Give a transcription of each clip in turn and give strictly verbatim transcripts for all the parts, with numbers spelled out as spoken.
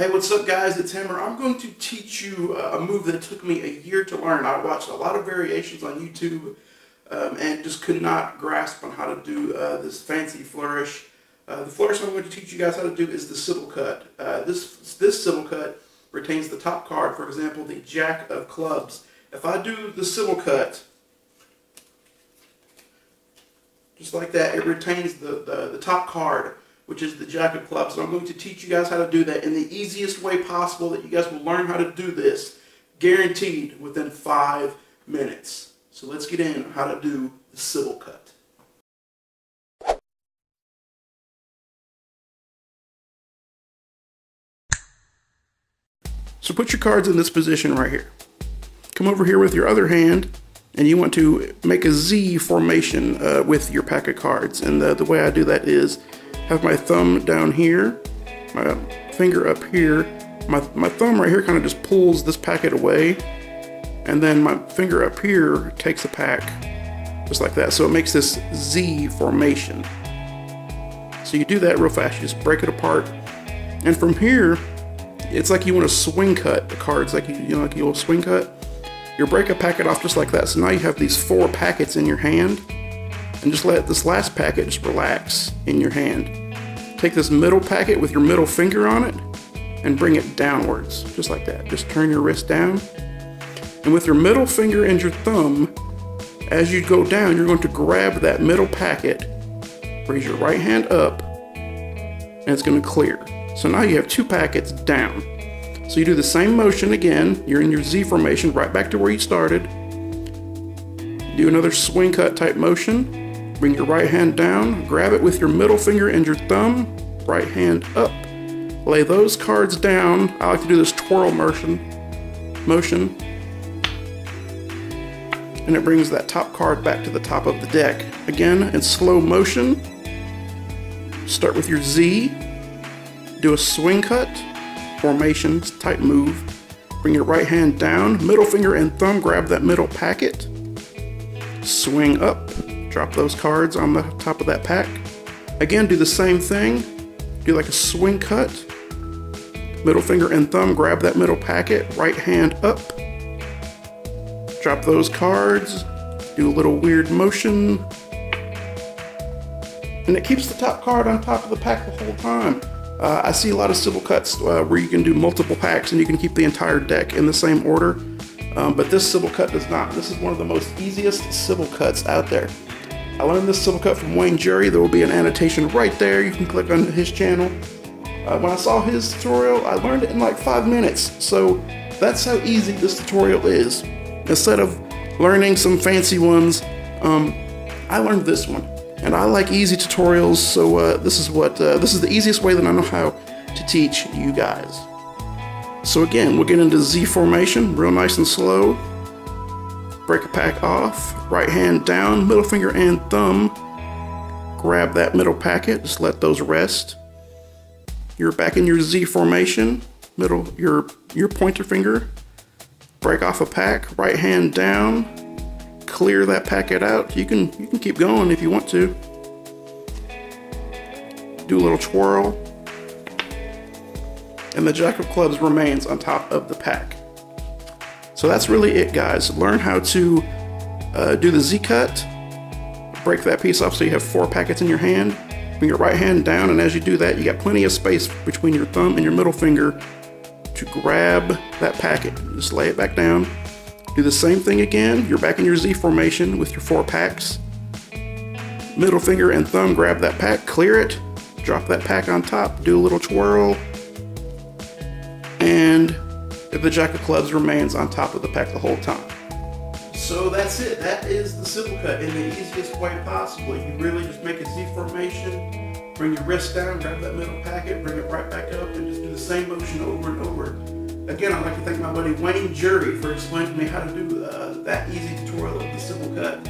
Hey, what's up guys, it's Hammer. I'm going to teach you a move that took me a year to learn. I watched a lot of variations on YouTube um, and just could not grasp on how to do uh, this fancy flourish. Uh, the flourish I'm going to teach you guys how to do is the Sybil cut. Uh, this, this Sybil cut retains the top card, for example, the Jack of Clubs. If I do the Sybil cut, just like that, it retains the, the, the top card, which is the Jack of Clubs. So I'm going to teach you guys how to do that in the easiest way possible that you guys will learn how to do this, guaranteed within five minutes. So let's get in on how to do the Sybil cut. So put your cards in this position right here. Come over here with your other hand, and you want to make a Z formation uh, with your pack of cards. And the, the way I do that is have my thumb down here, my finger up here, my, my thumb right here kind of just pulls this packet away, and then my finger up here takes the pack, just like that. So it makes this Z formation. So you do that real fast, you just break it apart. And from here, it's like you want to swing cut the cards, like you, you know, like you'll swing cut. You break a packet off just like that. So now you have these four packets in your hand. And just let this last packet just relax in your hand. Take this middle packet with your middle finger on it and bring it downwards, just like that. Just turn your wrist down. And with your middle finger and your thumb, as you go down, you're going to grab that middle packet, raise your right hand up, and it's going to clear. So now you have two packets down. So you do the same motion again. You're in your Z formation, right back to where you started. Do another swing cut type motion. Bring your right hand down, grab it with your middle finger and your thumb, right hand up. Lay those cards down. I like to do this twirl motion, motion. And it brings that top card back to the top of the deck. Again, in slow motion, start with your Z, do a swing cut, formations type move. Bring your right hand down, middle finger and thumb, grab that middle packet, swing up. Drop those cards on the top of that pack. Again, do the same thing. Do like a swing cut. Middle finger and thumb, grab that middle packet, right hand up. Drop those cards. Do a little weird motion. And it keeps the top card on top of the pack the whole time. Uh, I see a lot of Sybil cuts uh, where you can do multiple packs and you can keep the entire deck in the same order. Um, but this Sybil cut does not. This is one of the most easiest Sybil cuts out there. I learned this Sybil cut from Wayne Jerry. There will be an annotation right there. You can click on his channel. Uh, when I saw his tutorial, I learned it in like five minutes. So that's how easy this tutorial is. Instead of learning some fancy ones, um, I learned this one. And I like easy tutorials, so uh, this is what uh, this is the easiest way that I know how to teach you guys. So again, we'll get into Z formation, real nice and slow. Break a pack off, right hand down, middle finger and thumb. Grab that middle packet, just let those rest. You're back in your Z formation, middle, your, your pointer finger. Break off a pack, right hand down. Clear that packet out. You can, you can keep going if you want to. Do a little twirl. And the Jack of Clubs remains on top of the pack. So that's really it, guys. Learn how to uh, do the Z cut, break that piece off so you have four packets in your hand, bring your right hand down, and as you do that, you got plenty of space between your thumb and your middle finger to grab that packet. Just lay it back down. Do the same thing again. You're back in your Z formation with your four packs. Middle finger and thumb, grab that pack, clear it, drop that pack on top, do a little twirl, and the Jack of Clubs remains on top of the pack the whole time. So that's it. That is the Sybil cut in the easiest way possible. You really just make a Z formation, bring your wrist down, grab that middle packet, bring it right back up, and just do the same motion over and over. Again, I'd like to thank my buddy Wayne Jerry for explaining to me how to do uh, that easy tutorial of the Sybil cut.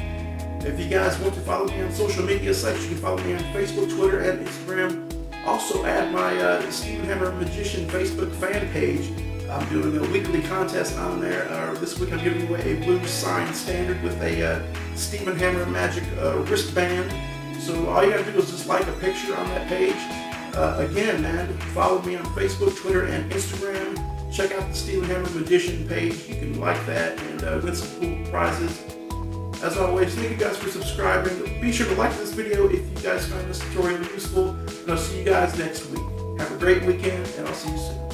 If you guys want to follow me on social media sites, you can follow me on Facebook, Twitter, and Instagram. Also add my uh, Stephen Hammer Magician Facebook fan page. I'm doing a weekly contest on there. Uh, this week I'm giving away a blue signed standard with a uh, Stephen Hammer Magic uh, wristband. So all you gotta do is just like a picture on that page uh, again, man, follow me on Facebook, Twitter, and Instagram. Check out the Stephen Hammer Magician page. You can like that and uh, win some cool prizes. As always, thank you guys for subscribing. Be sure to like this video if you guys found this tutorial useful, and I'll see you guys next week. Have a great weekend, and I'll see you soon.